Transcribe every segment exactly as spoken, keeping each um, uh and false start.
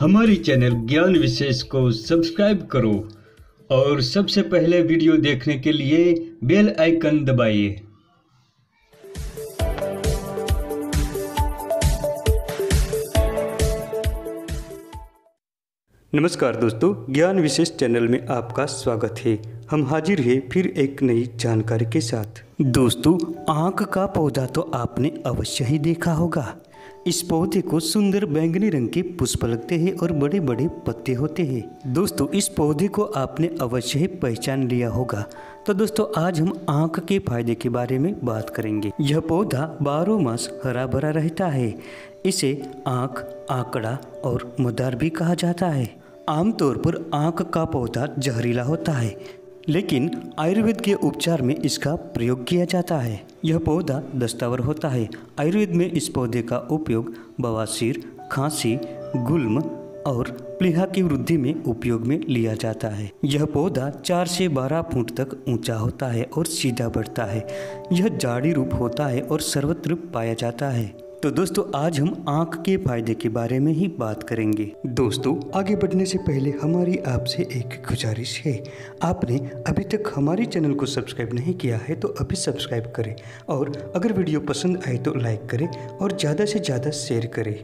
हमारे चैनल ज्ञान विशेष को सब्सक्राइब करो और सबसे पहले वीडियो देखने के लिए बेल आइकन दबाइए। नमस्कार दोस्तों, ज्ञान विशेष चैनल में आपका स्वागत है। हम हाजिर हैं फिर एक नई जानकारी के साथ। दोस्तों, आँख का पौधा तो आपने अवश्य ही देखा होगा। इस पौधे को सुंदर बैंगनी रंग के पुष्प लगते हैं और बड़े बड़े पत्ते होते हैं। दोस्तों, इस पौधे को आपने अवश्य ही पहचान लिया होगा। तो दोस्तों, आज हम आँख के फायदे के बारे में बात करेंगे। यह पौधा बारह मास हरा भरा रहता है। इसे आँख, आंकड़ा और मदार भी कहा जाता है। आमतौर पर आँख का पौधा जहरीला होता है, लेकिन आयुर्वेद के उपचार में इसका प्रयोग किया जाता है। यह पौधा दस्तावर होता है। आयुर्वेद में इस पौधे का उपयोग बवासीर, खांसी, गुल्म और प्लीहा की वृद्धि में उपयोग में लिया जाता है। यह पौधा चार से बारह फुट तक ऊंचा होता है और सीधा बढ़ता है। यह झाड़ी रूप होता है और सर्वत्र पाया जाता है। तो दोस्तों, आज हम आँख के फायदे के बारे में ही बात करेंगे। दोस्तों, आगे बढ़ने से पहले हमारी आपसे एक गुजारिश है। आपने अभी तक हमारे चैनल को सब्सक्राइब नहीं किया है तो अभी सब्सक्राइब करें, और अगर वीडियो पसंद आए तो लाइक करें और ज़्यादा से ज़्यादा शेयर करें।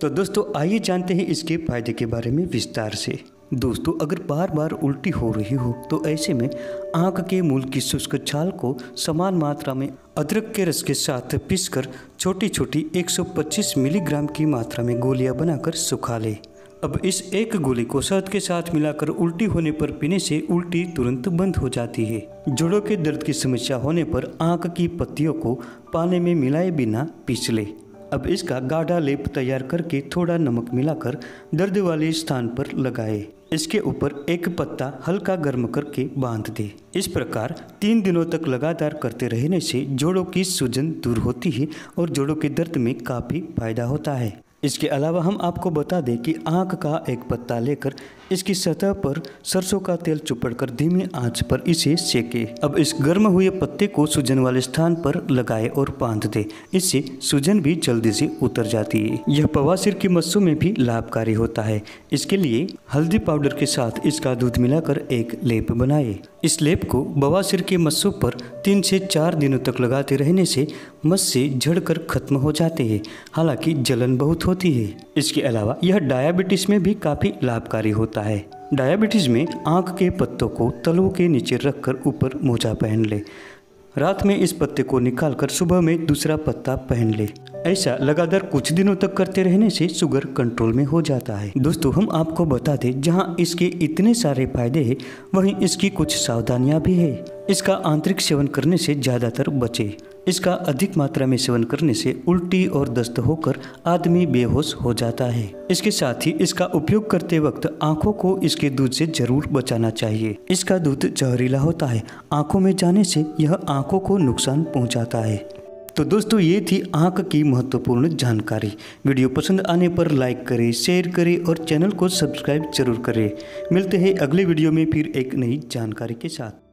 तो दोस्तों, आइए जानते हैं इसके फायदे के बारे में विस्तार से। दोस्तों, अगर बार बार उल्टी हो रही हो तो ऐसे में आँख के मूल की शुष्क छाल को समान मात्रा में अदरक के रस के साथ पीसकर छोटी छोटी एक सौ पच्चीस मिलीग्राम की मात्रा में गोलियां बनाकर सुखा लें। अब इस एक गोली को शहद के साथ मिलाकर उल्टी होने पर पीने से उल्टी तुरंत बंद हो जाती है। जोड़ों के दर्द की समस्या होने पर आँख की पत्तियों को पानी में मिलाए बिना पीस लें। अब इसका गाढ़ा लेप तैयार करके थोड़ा नमक मिलाकर दर्द वाले स्थान पर लगाएं। इसके ऊपर एक पत्ता हल्का गर्म करके बांध दें। इस प्रकार तीन दिनों तक लगातार करते रहने से जोड़ों की सूजन दूर होती है और जोड़ों के दर्द में काफ़ी फायदा होता है। इसके अलावा हम आपको बता दें कि आँख का एक पत्ता लेकर इसकी सतह पर सरसों का तेल चुपड़कर धीमी आंच पर इसे सेकें। अब इस गर्म हुए पत्ते को सूजन वाले स्थान पर लगाएं और बांध दें। इससे सूजन भी जल्दी से उतर जाती है। यह बवासीर की मस्सों में भी लाभकारी होता है। इसके लिए हल्दी पाउडर के साथ इसका दूध मिलाकर एक लेप बनाएं। इस लेप को बवासीर के मस्सों पर तीन से चार दिनों तक लगाते रहने से मस्से झड़कर खत्म हो जाते हैं, हालांकि जलन बहुत होती है। इसके अलावा यह डायबिटीज में भी काफी लाभकारी होता है। डायबिटीज में आँख के पत्तों को तलवों के नीचे रखकर ऊपर मोजा पहन ले। रात में इस पत्ते को निकालकर सुबह में दूसरा पत्ता पहन ले। ऐसा लगातार कुछ दिनों तक करते रहने से शुगर कंट्रोल में हो जाता है। दोस्तों, हम आपको बता दें, जहाँ इसके इतने सारे फायदे हैं वहीं इसकी कुछ सावधानियाँ भी है। इसका आंतरिक सेवन करने से ज़्यादातर बचे। इसका अधिक मात्रा में सेवन करने से उल्टी और दस्त होकर आदमी बेहोश हो जाता है। इसके साथ ही इसका उपयोग करते वक्त आंखों को इसके दूध से जरूर बचाना चाहिए। इसका दूध जहरीला होता है। आंखों में जाने से यह आंखों को नुकसान पहुंचाता है। तो दोस्तों, ये थी आंख की महत्वपूर्ण जानकारी। वीडियो पसंद आने पर लाइक करें, शेयर करें और चैनल को सब्सक्राइब जरूर करें। मिलते हैं अगले वीडियो में फिर एक नई जानकारी के साथ।